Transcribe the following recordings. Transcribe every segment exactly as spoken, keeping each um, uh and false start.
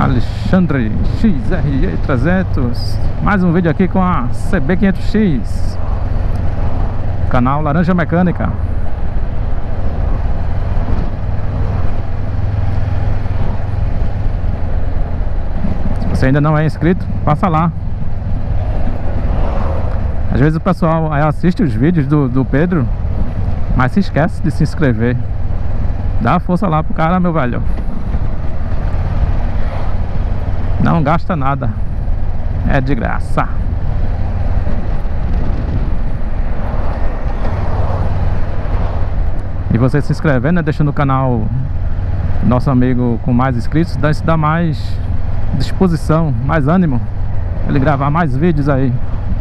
Alexandre X R E trezentos, mais um vídeo aqui com a C B quinhentos X, canal Laranja Mecânica. Se você ainda não é inscrito, passa lá. Às vezes o pessoal assiste os vídeos do, do Pedro, mas se esquece de se inscrever. Dá força lá pro cara, meu velho. Não gasta nada, é de graça. E você se inscrevendo, né, deixando o canal nosso amigo com mais inscritos, dá, isso dá mais disposição, mais ânimo pra ele gravar mais vídeos aí.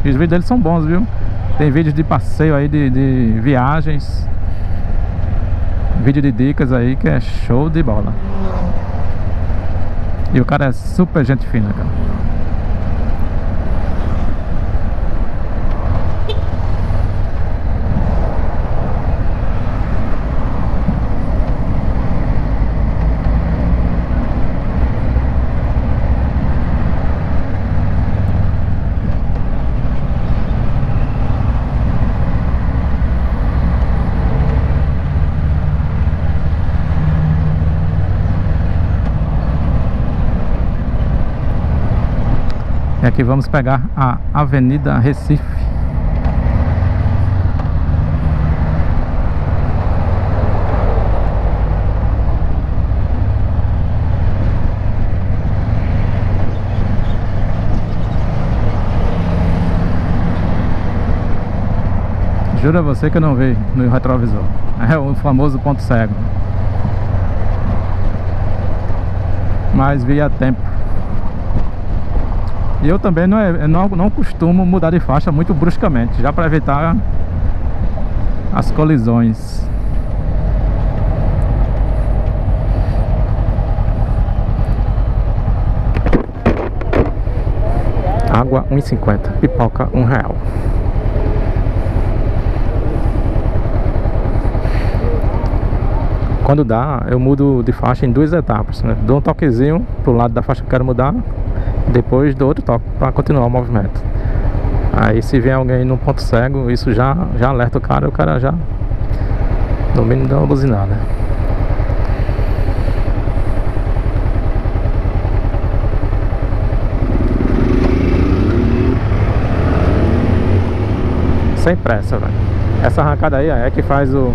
E os vídeos dele são bons, viu? Tem vídeos de passeio aí, de, de viagens, vídeo de dicas aí, que é show de bola. E o cara é super gente fina, cara. E aqui vamos pegar a Avenida Recife. Jura você que eu não vi no retrovisor. É o famoso ponto cego. Mas vi a tempo. E eu também não, é, não, não costumo mudar de faixa muito bruscamente, já para evitar as colisões. Água um real e cinquenta, pipoca um real. Quando dá, eu mudo de faixa em duas etapas, né? Dou um toquezinho pro lado da faixa que eu quero mudar, depois do outro toque para continuar o movimento. Aí se vem alguém num ponto cego, isso já, já alerta o cara, o cara já no mínimo dá uma buzinada. Sem pressa, velho. Essa arrancada aí é que faz o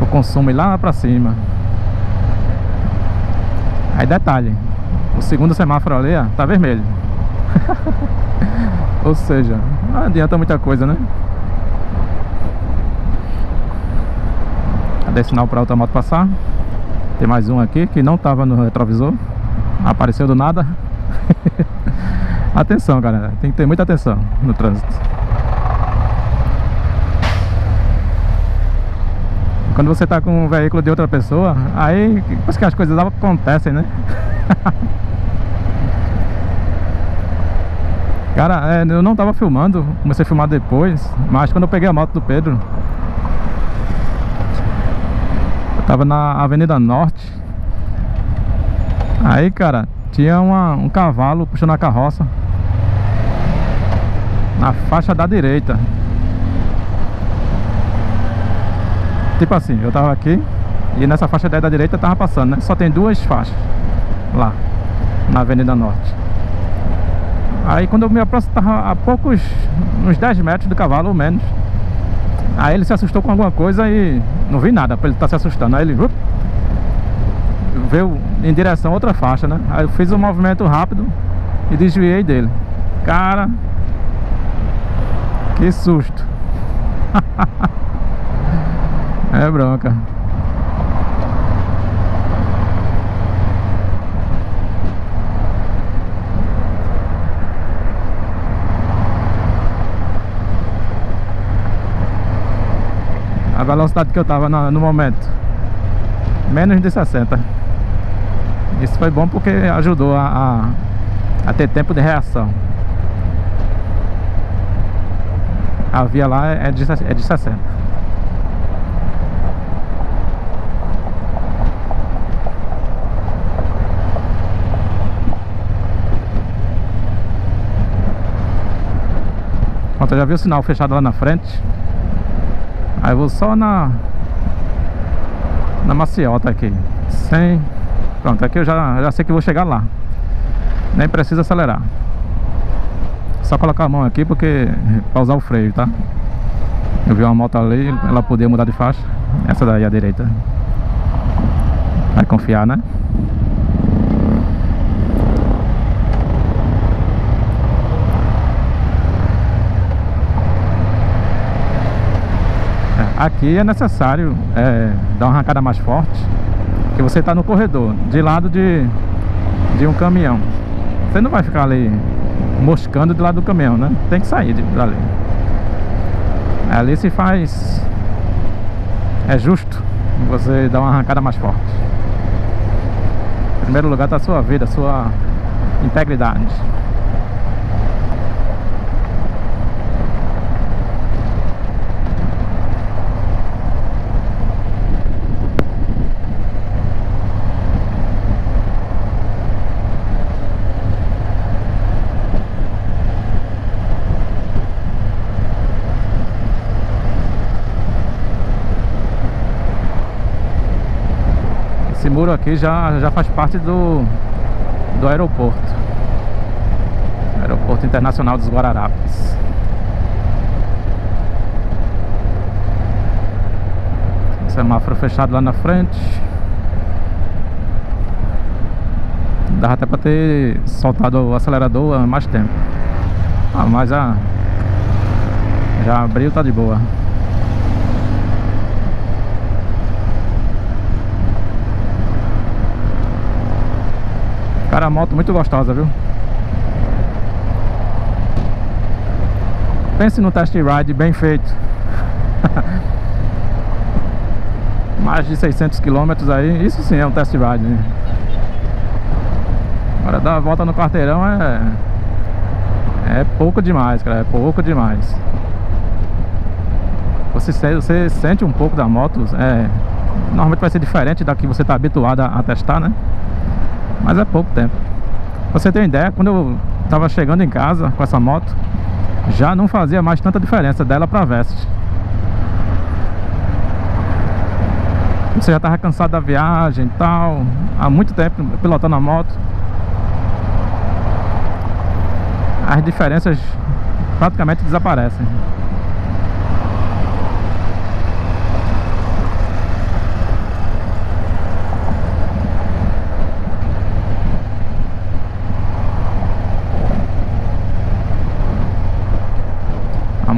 o consumo ir lá pra cima. Aí detalhe, o segundo semáforo ali, ó, tá vermelho. Ou seja, não adianta muita coisa, né? Cadê sinal pra outra moto passar? Tem mais um aqui que não tava no retrovisor, apareceu do nada. Atenção, galera, tem que ter muita atenção no trânsito. Quando você tá com um veículo de outra pessoa, aí depois que as coisas acontecem, né? Cara, eu não tava filmando, comecei a filmar depois, mas quando eu peguei a moto do Pedro, eu tava na Avenida Norte. Aí, cara, tinha uma, um cavalo puxando a carroça na faixa da direita. Tipo assim, eu tava aqui e nessa faixa dez da direita tava passando, né? Só tem duas faixas lá na Avenida Norte. Aí quando eu me aproximo, tava a poucos, uns dez metros do cavalo ou menos. Aí ele se assustou com alguma coisa e não vi nada pra ele estar tá se assustando. Aí ele up, veio em direção a outra faixa, né? Aí eu fiz um movimento rápido e desviei dele. Cara, que susto. É bronca. A velocidade que eu tava no, no momento, menos de sessenta. Isso foi bom porque ajudou a, a, a ter tempo de reação. A via lá é de, é de sessenta. Pronto, eu já vi o sinal fechado lá na frente. Aí eu vou só na Na maciota aqui. Sem... Pronto, aqui eu já, já sei que vou chegar lá. Nem precisa acelerar. Só colocar a mão aqui porque pausar o freio, tá? Eu vi uma moto ali, ela podia mudar de faixa. Essa daí à direita. Vai confiar, né? Aqui é necessário é, dar uma arrancada mais forte, porque você está no corredor, de lado de, de um caminhão. Você não vai ficar ali moscando de lado do caminhão, né? Tem que sair de, dali. Ali se faz... É justo você dar uma arrancada mais forte. Em primeiro lugar está a sua vida, a sua integridade. Esse muro aqui já, já faz parte do, do aeroporto. Aeroporto Internacional dos Guararapes. Semáforo fechado lá na frente. Dava até para ter soltado o acelerador há mais tempo. Ah, mas já, já abriu, tá de boa. Cara, a moto muito gostosa, viu? Pense no test ride bem feito. Mais de seiscentos quilômetros aí, isso sim é um test ride, né? Agora dar a volta no quarteirão é... É pouco demais, cara, é pouco demais. Você, você sente um pouco da moto, é... Normalmente vai ser diferente da que você tá habituado a testar, né? Mas é pouco tempo. Pra você ter ideia, quando eu tava chegando em casa com essa moto, já não fazia mais tanta diferença dela pra Veste. Você já tava cansado da viagem e tal, há muito tempo pilotando a moto. As diferenças praticamente desaparecem.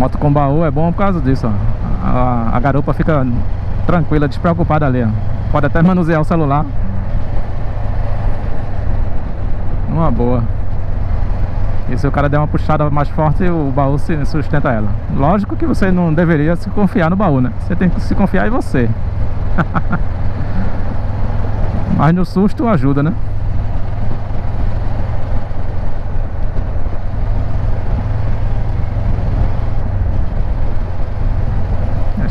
Moto com baú é bom por causa disso, ó. A, a garupa fica tranquila, despreocupada ali, ó. Pode até manusear o celular. Uma boa. E se o cara der uma puxada mais forte, o baú se sustenta ela. Lógico que você não deveria se confiar no baú, né? Você tem que se confiar em você. Mas no susto ajuda, né?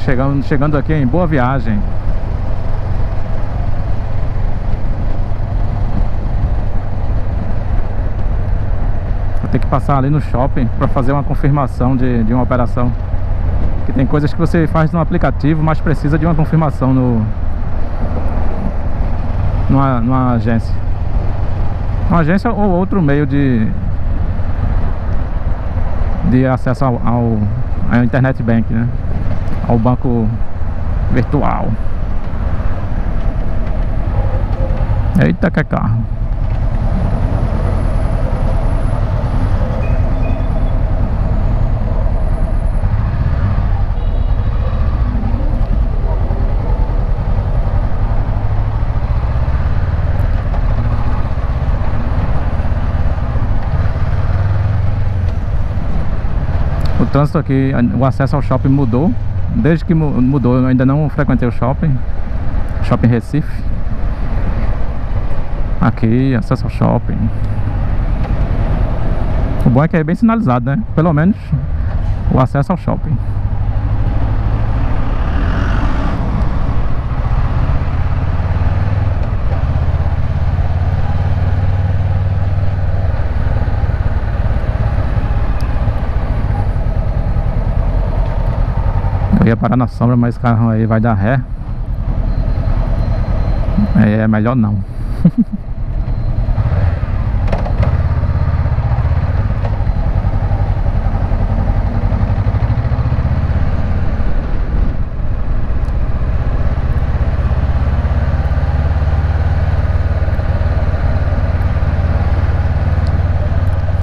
Chegando, chegando aqui em Boa Viagem. Vou ter que passar ali no shopping para fazer uma confirmação de, de uma operação. Porque tem coisas que você faz no aplicativo, mas precisa de uma confirmação no, numa, numa agência. Uma agência ou outro meio de, de acesso ao, ao, ao internet bank, né? Ao banco virtual. Eita, que é carro. O trânsito aqui, o acesso ao shopping mudou. Desde que mudou, eu ainda não frequentei o shopping Shopping Recife. Aqui, acesso ao shopping. O bom é que é bem sinalizado, né? Pelo menos o acesso ao shopping. parar na sombra, mas esse carro aí vai dar ré. É melhor não.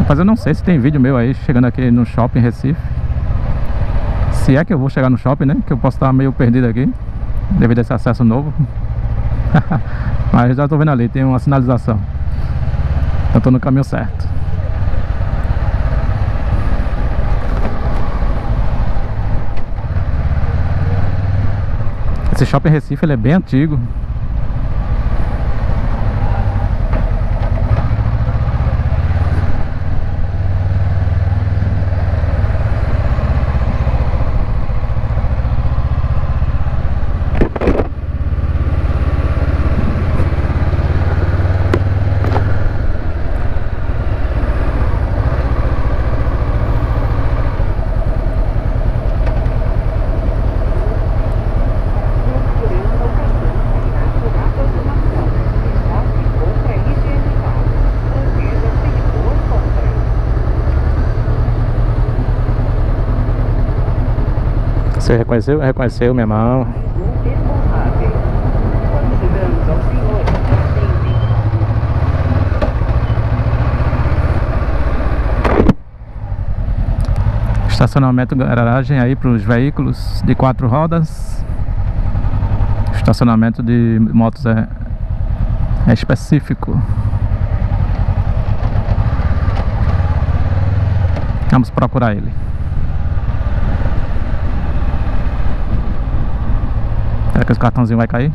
Mas eu não sei se tem vídeo meu aí chegando aqui no Shopping Recife. Se é que eu vou chegar no shopping, né? Que eu posso estar meio perdido aqui devido a esse acesso novo. Mas já tô vendo ali, tem uma sinalização. Eu tô no caminho certo. Esse Shopping Recife ele é bem antigo. Você reconheceu? Reconheceu, meu irmão. Estacionamento garagem aí para os veículos de quatro rodas. Estacionamento de motos é, é específico. Vamos procurar ele. Será que esse cartãozinho vai cair?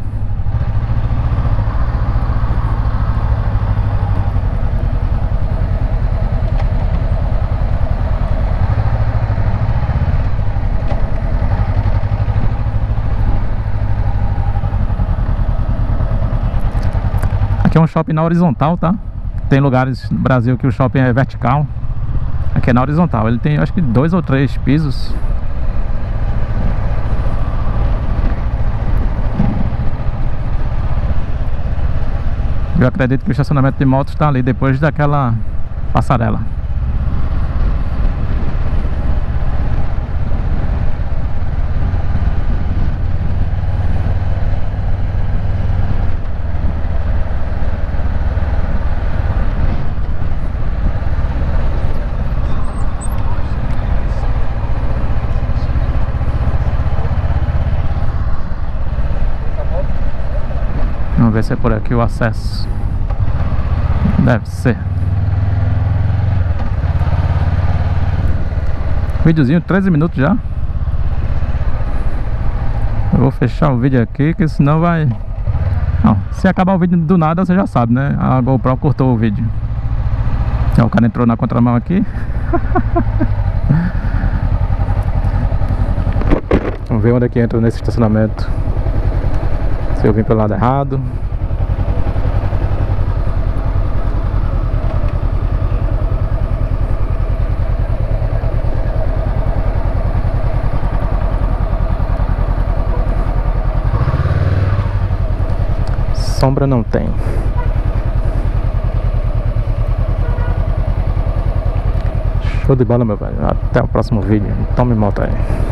Aqui é um shopping na horizontal, tá? Tem lugares no Brasil que o shopping é vertical. Aqui é na horizontal. Ele tem acho que dois ou três pisos. Eu acredito que o estacionamento de motos está ali depois daquela passarela. Vamos ver se é por aqui o acesso. Deve ser. Videozinho, treze minutos já. Eu vou fechar o vídeo aqui, que senão vai... Não, se acabar o vídeo do nada, você já sabe, né? A GoPro cortou o vídeo. Então, o cara entrou na contramão aqui. Vamos ver onde é que entra nesse estacionamento. Se eu vim pelo lado errado. Sombra não tem. Show de bola, meu velho. Até o próximo vídeo. Tome moto aí.